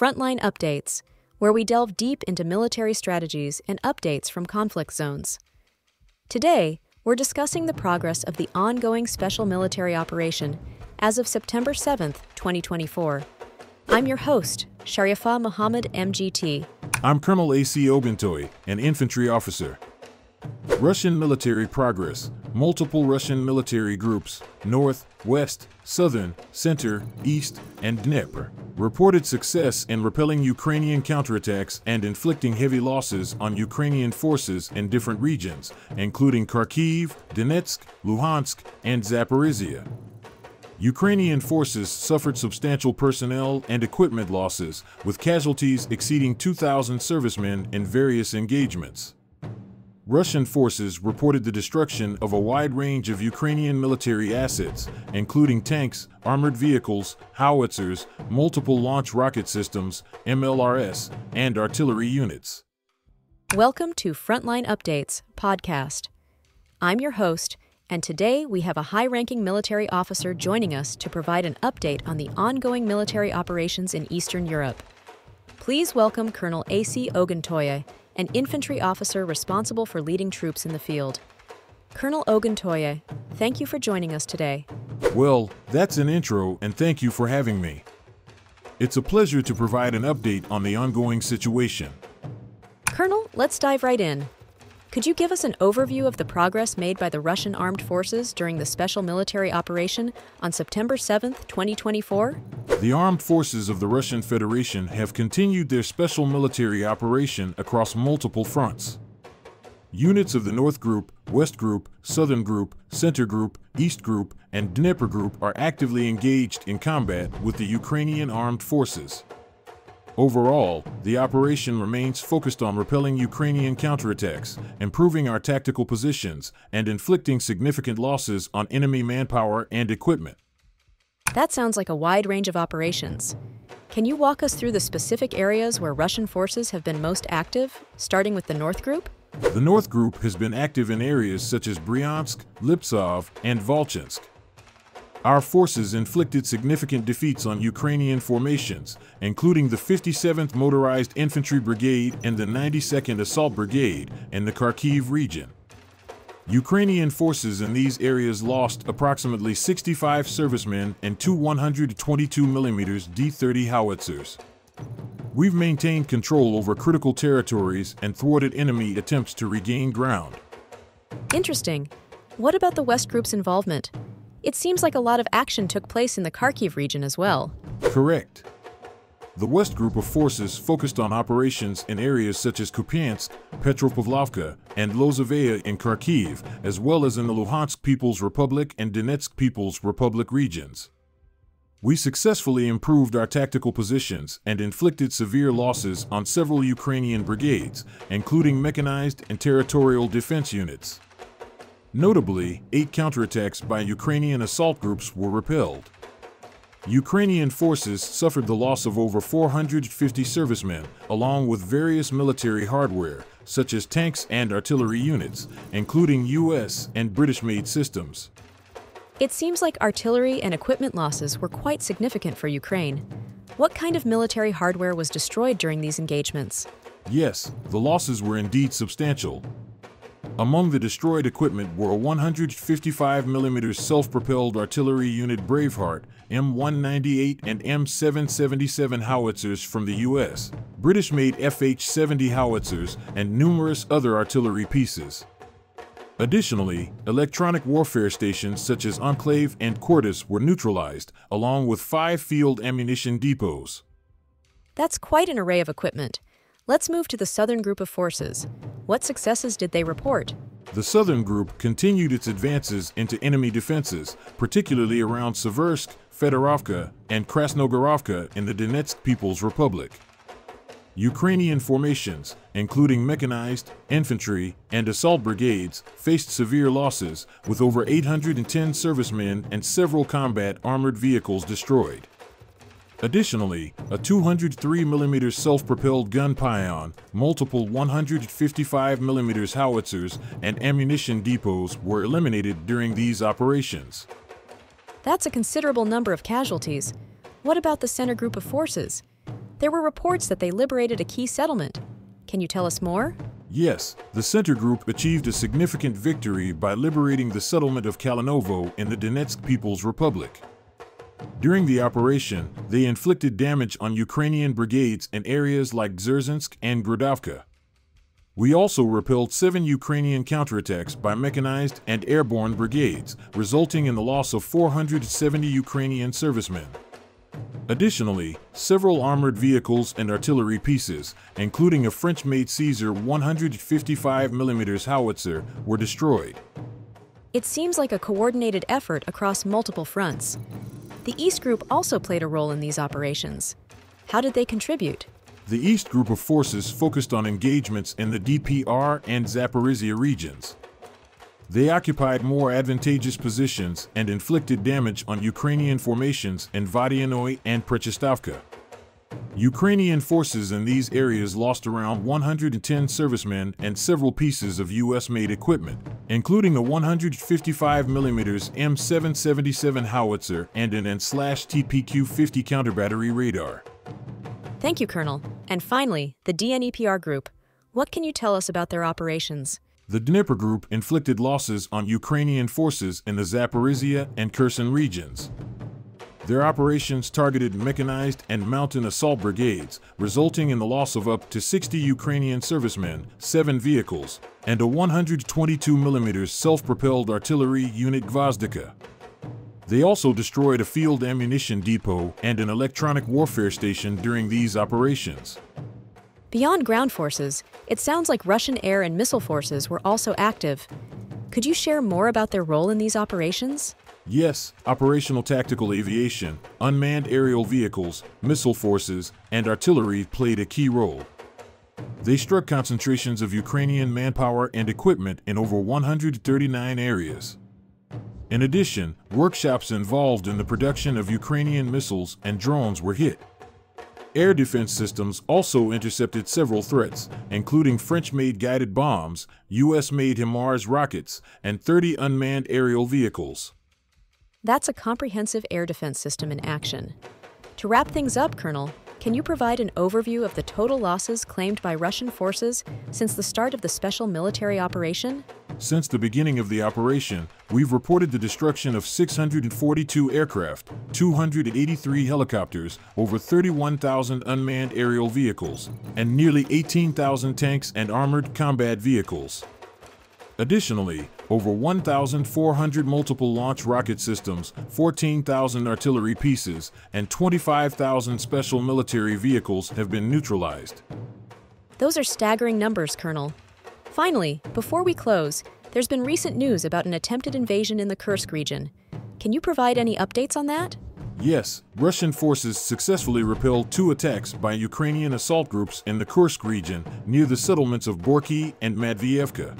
Frontline Updates, where we delve deep into military strategies and updates from conflict zones. Today, we're discussing the progress of the ongoing special military operation as of September 7th, 2024. I'm your host, Sharifa Mohammed MGT. I'm Colonel A.C. Oguntoye, an infantry officer. Russian military progress. Multiple Russian military groups, north, west, southern, center, east, and Dnieper, reported success in repelling Ukrainian counterattacks and inflicting heavy losses on Ukrainian forces in different regions, including Kharkiv, Donetsk, Luhansk, and Zaporizhia. Ukrainian forces suffered substantial personnel and equipment losses, with casualties exceeding 2,000 servicemen in various engagements. Russian forces reported the destruction of a wide range of Ukrainian military assets, including tanks, armored vehicles, howitzers, multiple launch rocket systems, MLRS, and artillery units. Welcome to Frontline Updates podcast. I'm your host, and today we have a high-ranking military officer joining us to provide an update on the ongoing military operations in Eastern Europe. Please welcome Colonel A.C. Oguntoye, an infantry officer responsible for leading troops in the field. Colonel Oguntoye, thank you for joining us today. Well, that's an intro, and thank you for having me. It's a pleasure to provide an update on the ongoing situation. Colonel, let's dive right in. Could you give us an overview of the progress made by the Russian Armed Forces during the Special Military Operation on September 7, 2024? The Armed Forces of the Russian Federation have continued their Special Military Operation across multiple fronts. Units of the North Group, West Group, Southern Group, Center Group, East Group, and Dnieper Group are actively engaged in combat with the Ukrainian Armed Forces. Overall, the operation remains focused on repelling Ukrainian counterattacks, improving our tactical positions, and inflicting significant losses on enemy manpower and equipment. That sounds like a wide range of operations. Can you walk us through the specific areas where Russian forces have been most active, starting with the North Group? The North Group has been active in areas such as Bryansk, Lipsov, and Volchansk. Our forces inflicted significant defeats on Ukrainian formations, including the 57th Motorized Infantry Brigade and the 92nd Assault Brigade in the Kharkiv region. Ukrainian forces in these areas lost approximately 65 servicemen and two 122mm D-30 howitzers. We've maintained control over critical territories and thwarted enemy attempts to regain ground. Interesting. What about the West Group's involvement? It seems like a lot of action took place in the Kharkiv region as well. Correct. The West Group of forces focused on operations in areas such as Kupiansk, Petropavlovka, and Lozovaya in Kharkiv, as well as in the Luhansk People's Republic and Donetsk People's Republic regions. We successfully improved our tactical positions and inflicted severe losses on several Ukrainian brigades, including mechanized and territorial defense units. Notably, 8 counterattacks by Ukrainian assault groups were repelled. Ukrainian forces suffered the loss of over 450 servicemen, along with various military hardware, such as tanks and artillery units, including U.S. and British-made systems. It seems like artillery and equipment losses were quite significant for Ukraine. What kind of military hardware was destroyed during these engagements? Yes, the losses were indeed substantial. Among the destroyed equipment were a 155mm self-propelled artillery unit Braveheart, M198 and M777 howitzers from the U.S., British-made FH-70 howitzers, and numerous other artillery pieces. Additionally, electronic warfare stations such as Enclave and Cordis were neutralized, along with 5 field ammunition depots. That's quite an array of equipment. Let's move to the Southern Group of Forces. What successes did they report? The Southern Group continued its advances into enemy defenses, particularly around Seversk, Fedorovka, and Krasnogorovka in the Donetsk People's Republic. Ukrainian formations, including mechanized, infantry, and assault brigades, faced severe losses, with over 810 servicemen and several combat armored vehicles destroyed. Additionally, a 203mm self-propelled gun Pion, multiple 155mm howitzers, and ammunition depots were eliminated during these operations. That's a considerable number of casualties. What about the Center Group of Forces? There were reports that they liberated a key settlement. Can you tell us more? Yes, the Center Group achieved a significant victory by liberating the settlement of Kalinovo in the Donetsk People's Republic. During the operation, they inflicted damage on Ukrainian brigades in areas like Dzержinsk and Grodovka. We also repelled 7 Ukrainian counterattacks by mechanized and airborne brigades, resulting in the loss of 470 Ukrainian servicemen. Additionally, several armored vehicles and artillery pieces, including a French-made Caesar 155mm howitzer, were destroyed. It seems like a coordinated effort across multiple fronts. The East Group also played a role in these operations. How did they contribute? The East Group of forces focused on engagements in the DPR and Zaporizhia regions. They occupied more advantageous positions and inflicted damage on Ukrainian formations in Vodyanoye and Prechestovka. Ukrainian forces in these areas lost around 110 servicemen and several pieces of U.S.-made equipment, including a 155mm M777 howitzer and an AN/TPQ-50 counterbattery radar. Thank you, Colonel. And finally, the DNEPR Group. What can you tell us about their operations? The Dnieper Group inflicted losses on Ukrainian forces in the Zaporizhia and Kherson regions. Their operations targeted mechanized and mountain assault brigades, resulting in the loss of up to 60 Ukrainian servicemen, 7 vehicles, and a 122mm self-propelled artillery unit Gvozdika. They also destroyed a field ammunition depot and an electronic warfare station during these operations. Beyond ground forces, it sounds like Russian air and missile forces were also active. Could you share more about their role in these operations? Yes, operational tactical aviation, unmanned aerial vehicles, missile forces, and artillery played a key role. They struck concentrations of Ukrainian manpower and equipment in over 139 areas. In addition, workshops involved in the production of Ukrainian missiles and drones were hit. Air defense systems also intercepted several threats, including French-made guided bombs, U.S.-made HIMARS rockets, and 30 unmanned aerial vehicles. That's a comprehensive air defense system in action. To wrap things up, Colonel, can you provide an overview of the total losses claimed by Russian forces since the start of the special military operation? Since the beginning of the operation, we've reported the destruction of 642 aircraft, 283 helicopters, over 31,000 unmanned aerial vehicles, and nearly 18,000 tanks and armored combat vehicles. Additionally, over 1,400 multiple launch rocket systems, 14,000 artillery pieces, and 25,000 special military vehicles have been neutralized. Those are staggering numbers, Colonel. Finally, before we close, there's been recent news about an attempted invasion in the Kursk region. Can you provide any updates on that? Yes, Russian forces successfully repelled 2 attacks by Ukrainian assault groups in the Kursk region near the settlements of Borki and Matviivka.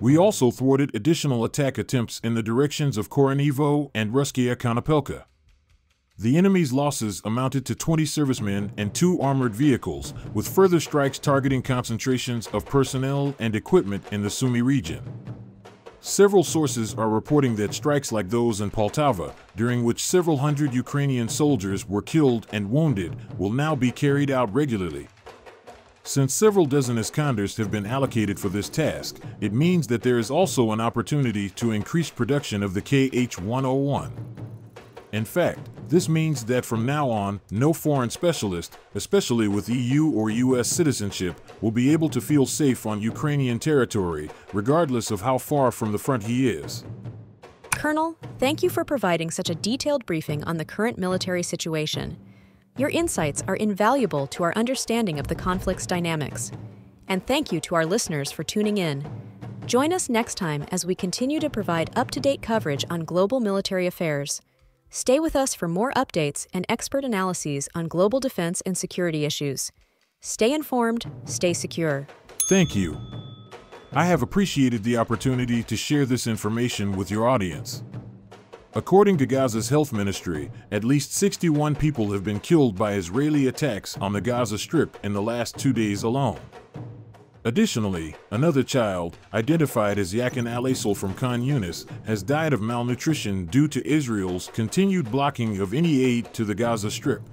We also thwarted additional attack attempts in the directions of Koronevo and Russkaya Konopelka. The enemy's losses amounted to 20 servicemen and 2 armored vehicles, with further strikes targeting concentrations of personnel and equipment in the Sumy region. Several sources are reporting that strikes like those in Poltava, during which several hundred Ukrainian soldiers were killed and wounded, will now be carried out regularly. Since several dozen Iskanders have been allocated for this task, it means that there is also an opportunity to increase production of the KH-101. In fact, this means that from now on, no foreign specialist, especially with EU or US citizenship, will be able to feel safe on Ukrainian territory, regardless of how far from the front he is. Colonel, thank you for providing such a detailed briefing on the current military situation. Your insights are invaluable to our understanding of the conflict's dynamics. And thank you to our listeners for tuning in. Join us next time as we continue to provide up-to-date coverage on global military affairs. Stay with us for more updates and expert analyses on global defense and security issues. Stay informed, stay secure. Thank you. I have appreciated the opportunity to share this information with your audience. According to Gaza's health ministry, at least 61 people have been killed by Israeli attacks on the Gaza Strip in the last 2 days alone. Additionally, another child, identified as Yakin Al-Asil from Khan Yunis, has died of malnutrition due to Israel's continued blocking of any aid to the Gaza Strip.